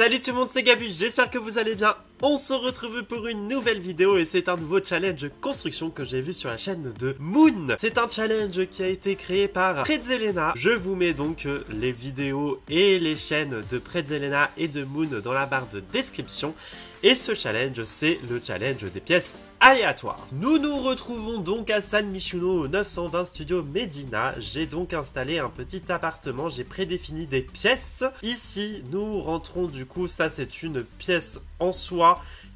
Salut tout le monde, c'est Gabus, j'espère que vous allez bien. On se retrouve pour une nouvelle vidéo et c'est un nouveau challenge construction que j'ai vu sur la chaîne de Moon. C'est un challenge qui a été créé par Pretzelena. Je vous mets donc les vidéos et les chaînes de Pretzelena et de Moon dans la barre de description. Et ce challenge, c'est le challenge des pièces aléatoires. Nous nous retrouvons donc à San Myshuno au 920 Studio Medina. J'ai donc installé un petit appartement, j'ai prédéfini des pièces. Ici, nous rentrons du coup, ça c'est une pièce en soi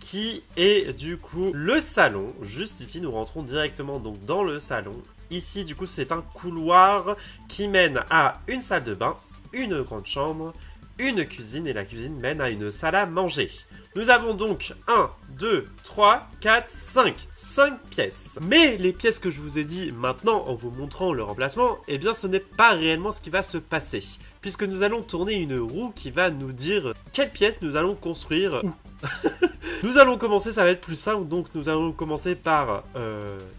qui est du coup le salon. Juste ici, nous rentrons directement donc dans le salon. Ici, du coup, c'est un couloir qui mène à une salle de bain, une grande chambre, une cuisine et la cuisine mène à une salle à manger. Nous avons donc 1, 2, 3, 4, 5 pièces. Mais les pièces que je vous ai dit maintenant en vous montrant leur emplacement, eh bien ce n'est pas réellement ce qui va se passer. Puisque nous allons tourner une roue qui va nous dire quelle pièce nous allons construire où. Nous allons commencer, ça va être plus simple, donc nous allons commencer par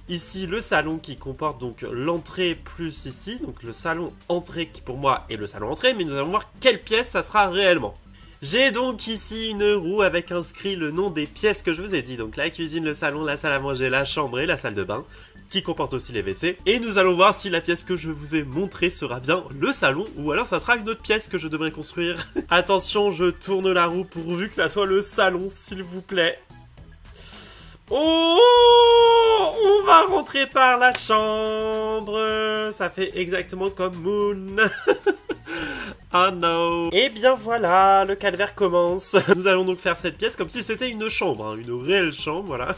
ici le salon qui comporte donc l'entrée plus ici, donc le salon entrée qui pour moi est le salon entrée, mais nous allons voir quelle pièce ça sera réellement. J'ai donc ici une roue avec inscrit le nom des pièces que je vous ai dit, donc la cuisine, le salon, la salle à manger, la chambre et la salle de bain, qui comporte aussi les WC. Et nous allons voir si la pièce que je vous ai montrée sera bien le salon, ou alors ça sera une autre pièce que je devrais construire. Attention, je tourne la roue pourvu que ça soit le salon, s'il vous plaît. Oh, on va rentrer par la chambre. Ça fait exactement comme Moon. Oh no. Et bien voilà, le calvaire commence. Nous allons donc faire cette pièce comme si c'était une chambre, hein, une réelle chambre, voilà.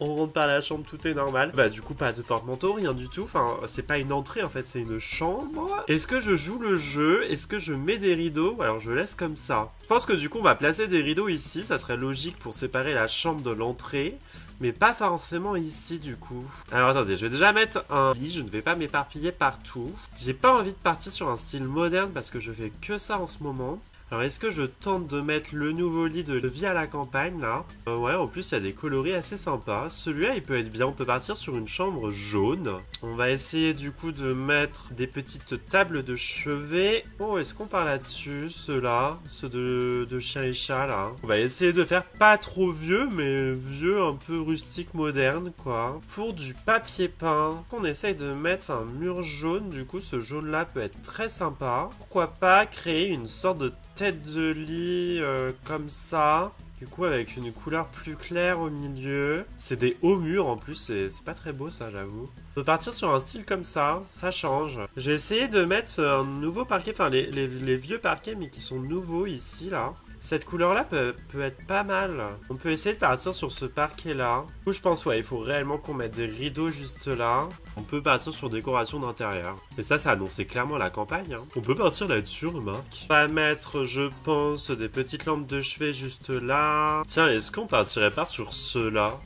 On rentre par la chambre, tout est normal. Bah du coup pas de porte-manteau, rien du tout. Enfin, c'est pas une entrée en fait, c'est une chambre. Est-ce que je joue le jeu? Est-ce que je mets des rideaux? Alors je laisse comme ça. Je pense que du coup on va placer des rideaux ici, ça serait logique pour séparer la chambre de l'entrée. Mais pas forcément ici du coup. Alors attendez, je vais déjà mettre un lit, je ne vais pas m'éparpiller partout. J'ai pas envie de partir sur un style moderne parce que je fais que ça en ce moment. Alors est-ce que je tente de mettre le nouveau lit de vie à la campagne là? Ouais, en plus il y a des coloris assez sympas. Celui-là il peut être bien, on peut partir sur une chambre jaune. On va essayer du coup de mettre des petites tables de chevet. Oh, est-ce qu'on part là-dessus? Ceux-là, ceux de chien et chat là. On va essayer de faire pas trop vieux, mais vieux un peu rustique moderne quoi. Pour du papier peint, on essaye de mettre un mur jaune. Du coup ce jaune-là peut être très sympa. Pourquoi pas créer une sorte de tête de lit comme ça, du coup avec une couleur plus claire au milieu. C'est des hauts murs en plus, c'est pas très beau ça j'avoue. On peut partir sur un style comme ça, ça change. J'ai essayé de mettre un nouveau parquet, enfin les vieux parquets mais qui sont nouveaux ici là. Cette couleur là peut être pas mal. On peut essayer de partir sur ce parquet là. Du coup je pense ouais, il faut réellement qu'on mette des rideaux juste là. On peut partir sur décoration d'intérieur. Et ça annonçait clairement la campagne. Hein. On peut partir là-dessus, remarque. On va mettre, je pense, des petites lampes de chevet juste là. Tiens, est-ce qu'on partirait pas sur ceux-là?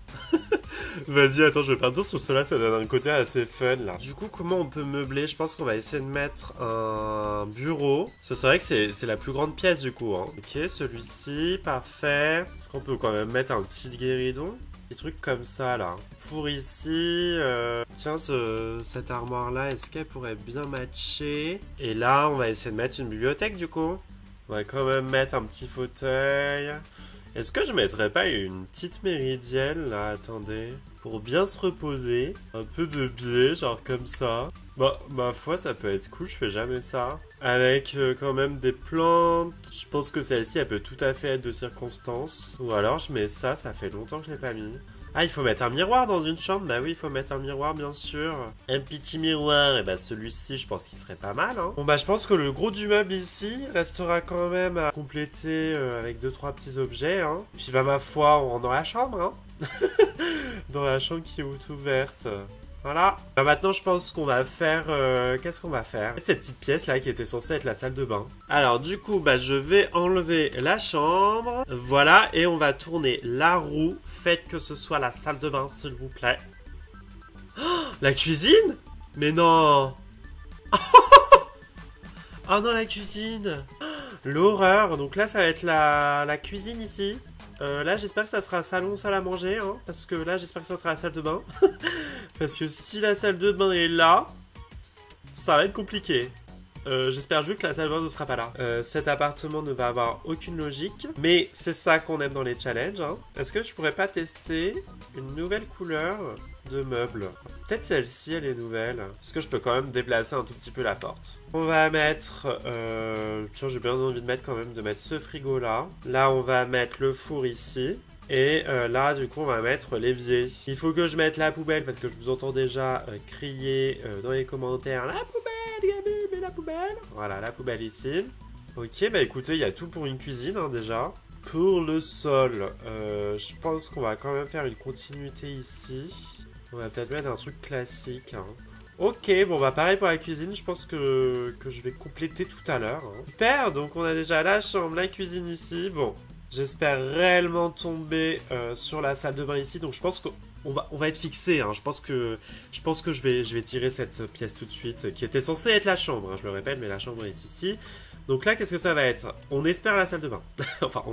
Vas-y, attends, je vais partir sur ceux-là, ça donne un côté assez fun là. Du coup, comment on peut meubler? Je pense qu'on va essayer de mettre un bureau. Ce serait que c'est la plus grande pièce du coup. Hein. Ok, celui-ci, parfait. Est-ce qu'on peut quand même mettre un petit guéridon? Des trucs comme ça là. Pour ici, tiens, cette armoire là, est-ce qu'elle pourrait bien matcher? Et là, on va essayer de mettre une bibliothèque du coup. On va quand même mettre un petit fauteuil. Est-ce que je mettrais pas une petite méridienne là? Attendez. Pour bien se reposer. Un peu de biais, genre comme ça. Bah, ma foi, ça peut être cool, je fais jamais ça. Avec quand même des plantes. Je pense que celle-ci, elle peut tout à fait être de circonstance. Ou alors je mets ça, ça fait longtemps que je l'ai pas mis. Ah, il faut mettre un miroir dans une chambre. Bah oui, il faut mettre un miroir, bien sûr. Un petit miroir. Et bah celui-ci, je pense qu'il serait pas mal. Hein. Bon bah, je pense que le gros du meuble ici restera quand même à compléter avec 2-3 petits objets. Hein. Puis bah ma foi, on rentre dans la chambre. Hein. Dans la chambre qui est ouverte. Voilà. Bah maintenant, je pense qu'on va faire... qu'est-ce qu'on va faire? Cette petite pièce là qui était censée être la salle de bain. Alors du coup, bah je vais enlever la chambre. Voilà, et on va tourner la roue. Faites que ce soit la salle de bain, s'il vous plaît. Oh, la cuisine? Mais non. Oh non, la cuisine. L'horreur. Donc là, ça va être la cuisine ici. Là, j'espère que ça sera salon, salle à manger, hein, parce que là, j'espère que ça sera la salle de bain. Parce que si la salle de bain est là, ça va être compliqué. J'espère juste que la salveuse ne sera pas là. Cet appartement ne va avoir aucune logique, mais c'est ça qu'on aime dans les challenges, hein. Est-ce que je pourrais pas tester une nouvelle couleur de meubles? Peut-être celle-ci, elle est nouvelle. Parce que je peux quand même déplacer un tout petit peu la porte. On va mettre... tiens, j'ai bien envie de mettre quand même, de mettre ce frigo là. Là, on va mettre le four ici. Et là, du coup, on va mettre l'évier. Il faut que je mette la poubelle parce que je vous entends déjà crier dans les commentaires. La poubelle, Gabi, mais la poubelle. Voilà, la poubelle ici. Ok, bah écoutez, il y a tout pour une cuisine hein, déjà. Pour le sol, je pense qu'on va quand même faire une continuité ici. On va peut-être mettre un truc classique. Hein. Ok, bon bah pareil pour la cuisine, je pense que je vais compléter tout à l'heure. Hein. Super, donc on a déjà la chambre, la cuisine ici. Bon, j'espère réellement tomber sur la salle de bain ici. Donc je pense qu'on va être fixé. Hein. Je pense que je vais tirer cette pièce tout de suite qui était censée être la chambre. Hein. Je le répète, mais la chambre est ici. Donc là, qu'est-ce que ça va être? On espère la salle de bain. Enfin,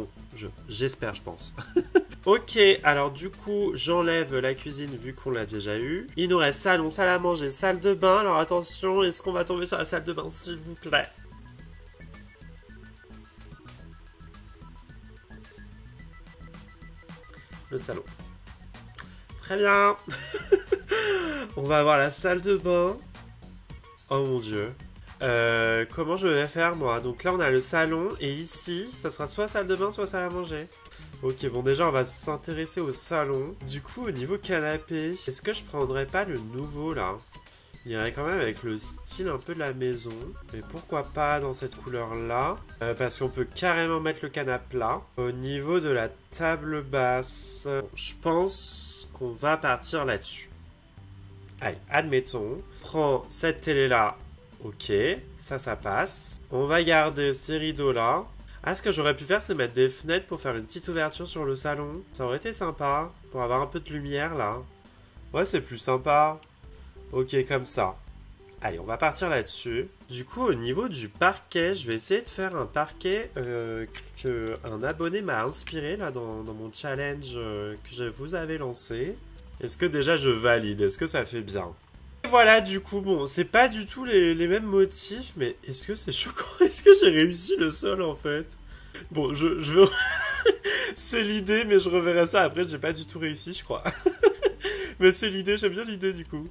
j'espère, je pense. Ok, alors du coup, j'enlève la cuisine vu qu'on l'a déjà eu. Il nous reste salon, salle à manger, salle de bain. Alors attention, est-ce qu'on va tomber sur la salle de bain, s'il vous plaît? Le salon. Très bien. On va avoir la salle de bain. Oh mon dieu. Comment je vais faire moi? Donc là on a le salon et ici ça sera soit salle de bain soit salle à manger. Ok, bon déjà on va s'intéresser au salon. Du coup au niveau canapé, est-ce que je prendrais pas le nouveau là? Il irait quand même avec le style un peu de la maison. Mais pourquoi pas dans cette couleur là, parce qu'on peut carrément mettre le canapé là. Au niveau de la table basse, bon, je pense qu'on va partir là-dessus. Allez, admettons. Prends cette télé là. Ok, ça passe. On va garder ces rideaux là. Ah, ce que j'aurais pu faire, c'est mettre des fenêtres pour faire une petite ouverture sur le salon. Ça aurait été sympa, pour avoir un peu de lumière là. Ouais, c'est plus sympa. Ok, comme ça. Allez, on va partir là-dessus. Du coup, au niveau du parquet, je vais essayer de faire un parquet qu'un abonné m'a inspiré là dans mon challenge que je vous avais lancé. Est-ce que déjà je valide? Est-ce que ça fait bien? Voilà, du coup, bon, c'est pas du tout les mêmes motifs, mais est-ce que c'est choquant? Est-ce que j'ai réussi le sol, en fait? Bon, je veux... c'est l'idée, mais je reverrai ça après, j'ai pas du tout réussi, je crois. Mais c'est l'idée, j'aime bien l'idée, du coup.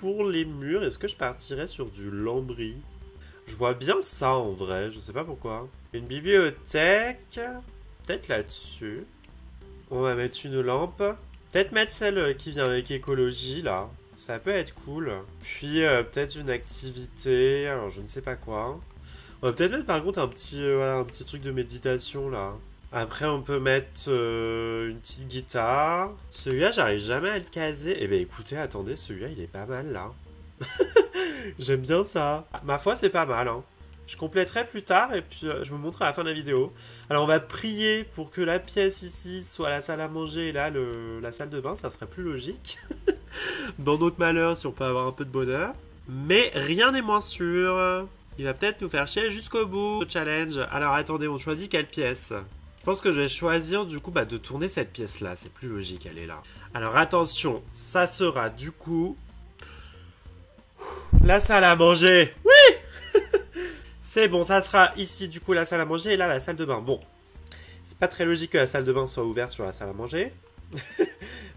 Pour les murs, est-ce que je partirais sur du lambris? Je vois bien ça, en vrai, je sais pas pourquoi. Une bibliothèque, peut-être là-dessus. On va mettre une lampe. Peut-être mettre celle qui vient avec écologie, là. Ça peut être cool. Puis peut-être une activité, alors je ne sais pas quoi. On va peut-être mettre par contre un petit, voilà, un petit truc de méditation là. Après on peut mettre une petite guitare. Celui-là j'arrive jamais à le caser. Eh bien écoutez, attendez, celui-là il est pas mal là. J'aime bien ça. Ma foi c'est pas mal hein. Je compléterai plus tard et puis je vous montrerai à la fin de la vidéo. Alors on va prier pour que la pièce ici soit la salle à manger et là la salle de bain, ça serait plus logique. Dans notre malheur, si on peut avoir un peu de bonheur. Mais rien n'est moins sûr. Il va peut-être nous faire chier jusqu'au bout. Le challenge. Alors attendez, on choisit quelle pièce? Je pense que je vais choisir du coup bah, de tourner cette pièce là. C'est plus logique, elle est là. Alors attention, ça sera du coup... la salle à manger. Oui. C'est bon, ça sera ici du coup la salle à manger et là la salle de bain. Bon, c'est pas très logique que la salle de bain soit ouverte sur la salle à manger.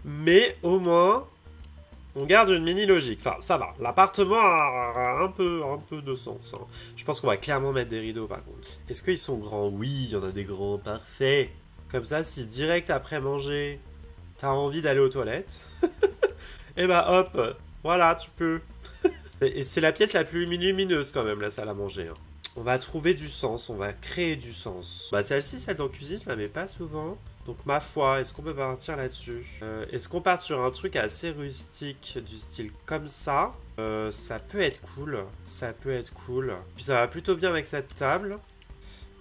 Mais au moins... on garde une mini-logique. Enfin, ça va. L'appartement a un peu de sens. Hein. Je pense qu'on va clairement mettre des rideaux, par contre. Est-ce qu'ils sont grands? Oui, il y en a des grands. Parfait. Comme ça, si direct après manger, t'as envie d'aller aux toilettes, et bah hop, voilà, tu peux. Et c'est la pièce la plus lumineuse, quand même, la salle à manger. Hein. On va trouver du sens. On va créer du sens. Bah, celle-ci, celle dans la cuisine, je la mets pas souvent. Donc ma foi, est-ce qu'on peut partir là-dessus? Est-ce qu'on part sur un truc assez rustique, du style comme ça? Ça peut être cool, ça peut être cool. Puis ça va plutôt bien avec cette table.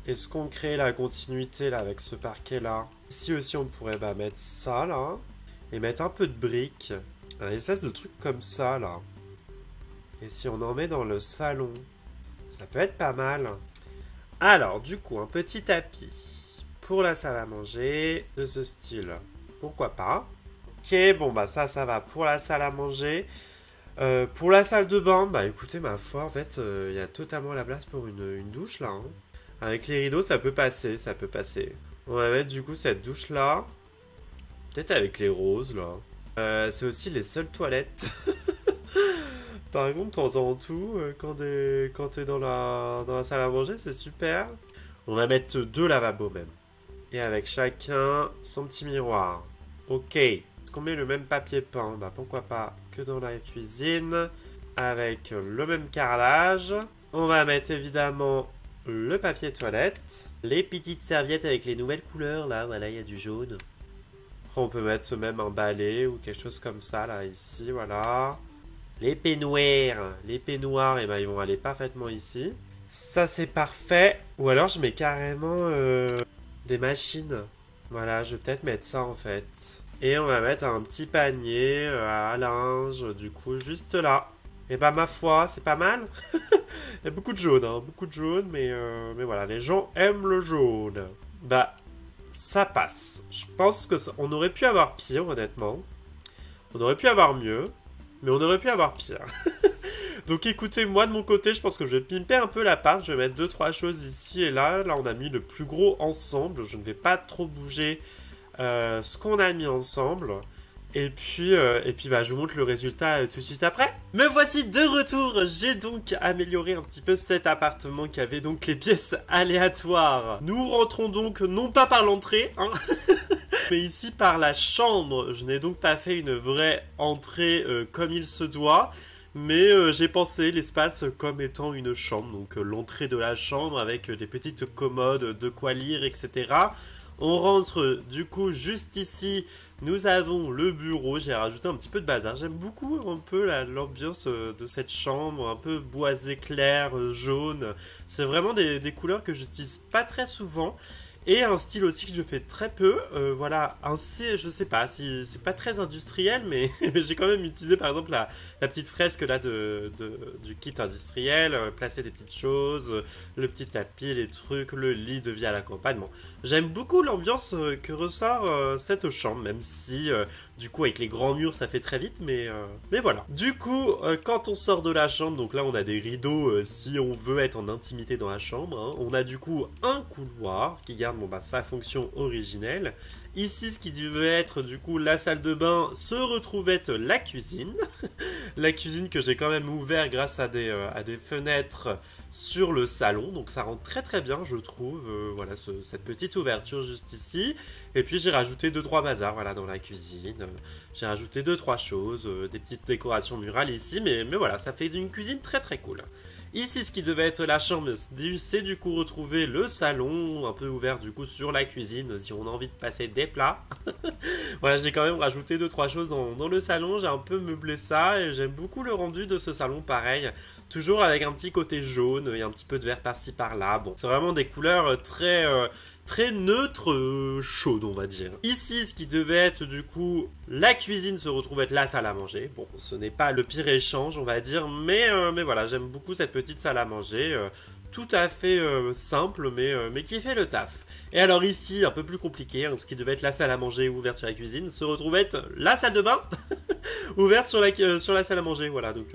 Est-ce qu'on crée la continuité là avec ce parquet là? Ici aussi on pourrait bah, mettre ça là, et mettre un peu de briques. Un espèce de truc comme ça là. Et si on en met dans le salon, ça peut être pas mal. Alors du coup, un petit tapis. Pour la salle à manger de ce style, pourquoi pas? Ok, bon bah ça va pour la salle à manger. Pour la salle de bain, bah écoutez, ma foi, en fait, y a totalement la place pour une douche là. Hein. Avec les rideaux, ça peut passer, ça peut passer. On va mettre du coup cette douche là. Peut-être avec les roses là. C'est aussi les seules toilettes. Par contre, t'entends tout quand t'es dans la salle à manger, c'est super. On va mettre 2 lavabos même. Et avec chacun son petit miroir. Ok. Est-ce qu'on met le même papier peint? Bah pourquoi pas que dans la cuisine. Avec le même carrelage. On va mettre évidemment le papier toilette. Les petites serviettes avec les nouvelles couleurs là. Voilà, il y a du jaune. Après, on peut mettre même un balai ou quelque chose comme ça là, ici, voilà. Les peignoirs, et ben ils vont aller parfaitement ici. Ça c'est parfait. Ou alors je mets carrément des machines. Voilà, je vais peut-être mettre ça en fait. Et on va mettre un petit panier à linge, du coup juste là. Et bah ma foi, c'est pas mal. Il y a beaucoup de jaune, hein, beaucoup de jaune, mais voilà, les gens aiment le jaune. Bah ça passe. Je pense que ça... on aurait pu avoir pire, honnêtement. On aurait pu avoir mieux. Mais on aurait pu avoir pire. Donc écoutez, moi de mon côté, je pense que je vais pimper un peu l'appart. Je vais mettre 2-3 choses ici et là. Là, on a mis le plus gros ensemble. Je ne vais pas trop bouger ce qu'on a mis ensemble. Et puis bah, je vous montre le résultat tout de suite après. Me voici de retour. J'ai donc amélioré un petit peu cet appartement qui avait donc les pièces aléatoires. Nous rentrons donc non pas par l'entrée, hein, mais ici par la chambre. Je n'ai donc pas fait une vraie entrée comme il se doit. Mais j'ai pensé l'espace comme étant une chambre. Donc l'entrée de la chambre avec des petites commodes, de quoi lire, etc. On rentre du coup juste ici. Nous avons le bureau, j'ai rajouté un petit peu de bazar. J'aime beaucoup un peu l'ambiance de cette chambre, un peu boisé clair, jaune. C'est vraiment des couleurs que j'utilise pas très souvent. Et un style aussi que je fais très peu. Voilà, ainsi, je sais pas, si, c'est pas très industriel, mais, j'ai quand même utilisé par exemple la petite fresque là du kit industriel, placer des petites choses, le petit tapis, les trucs, le lit de vie à la campagne. Bon, j'aime beaucoup l'ambiance que ressort cette chambre, même si du coup avec les grands murs ça fait très vite, mais voilà. Du coup, quand on sort de la chambre, donc là on a des rideaux si on veut être en intimité dans la chambre, hein, on a du coup un couloir qui garde bon bah, sa fonction originelle. Ici, ce qui devait être du coup la salle de bain se retrouve être la cuisine. La cuisine que j'ai quand même ouvert grâce à des fenêtres sur le salon. Donc ça rend très très bien, je trouve. Voilà, cette petite ouverture juste ici. Et puis j'ai rajouté 2-3 bazars voilà, dans la cuisine. J'ai rajouté 2-3 choses, des petites décorations murales ici. Mais voilà, ça fait une cuisine très très cool. Ici, ce qui devait être la chambre, c'est du coup retrouver le salon, un peu ouvert du coup sur la cuisine, si on a envie de passer des plats. Voilà, j'ai quand même rajouté 2-3 choses dans le salon, j'ai un peu meublé ça, et j'aime beaucoup le rendu de ce salon, pareil. Toujours avec un petit côté jaune et un petit peu de vert par-ci par-là. Bon, c'est vraiment des couleurs très... très neutre, chaude on va dire. Ici, ce qui devait être du coup la cuisine se retrouve être la salle à manger. Bon, ce n'est pas le pire échange on va dire, mais voilà, j'aime beaucoup cette petite salle à manger. Tout à fait simple, mais qui fait le taf. Et alors ici, un peu plus compliqué, hein, ce qui devait être la salle à manger ouverte sur la cuisine se retrouve être la salle de bain ouverte sur la salle à manger. Voilà, donc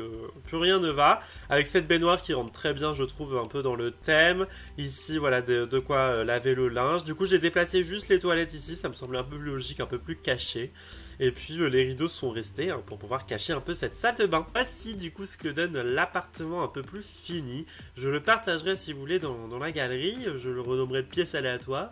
plus rien ne va. Avec cette baignoire qui rentre très bien, je trouve, un peu dans le thème. Ici, voilà, de quoi laver le linge. Du coup, j'ai déplacé juste les toilettes ici, ça me semblait un peu plus logique, un peu plus caché. Et puis, les rideaux sont restés hein, pour pouvoir cacher un peu cette salle de bain. Voici du coup ce que donne l'appartement un peu plus fini. Je le partagerai si vous voulez dans la galerie, je le renommerai pièce aléatoire.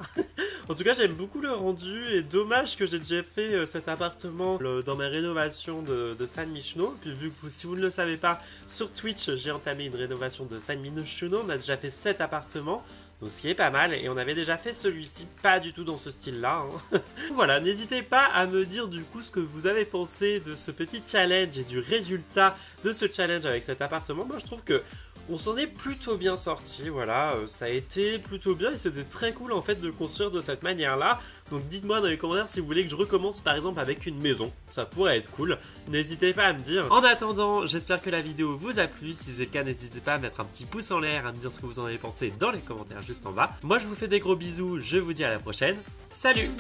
En tout cas, j'aime beaucoup le rendu et dommage que j'ai déjà fait cet appartement dans ma rénovation de San Myshuno. Puis vu que si vous ne le savez pas, sur Twitch, j'ai entamé une rénovation de San Myshuno. On a déjà fait 7 appartements. Donc ce qui est pas mal, et on avait déjà fait celui-ci, pas du tout dans ce style-là. Hein. Voilà, n'hésitez pas à me dire du coup ce que vous avez pensé de ce petit challenge et du résultat de ce challenge avec cet appartement. Moi je trouve que on s'en est plutôt bien sorti, voilà, ça a été plutôt bien et c'était très cool en fait de construire de cette manière-là. Donc dites-moi dans les commentaires si vous voulez que je recommence par exemple avec une maison, ça pourrait être cool, n'hésitez pas à me dire. En attendant, j'espère que la vidéo vous a plu, si c'est le cas n'hésitez pas à mettre un petit pouce en l'air, à me dire ce que vous en avez pensé dans les commentaires juste en bas. Moi je vous fais des gros bisous, je vous dis à la prochaine, salut!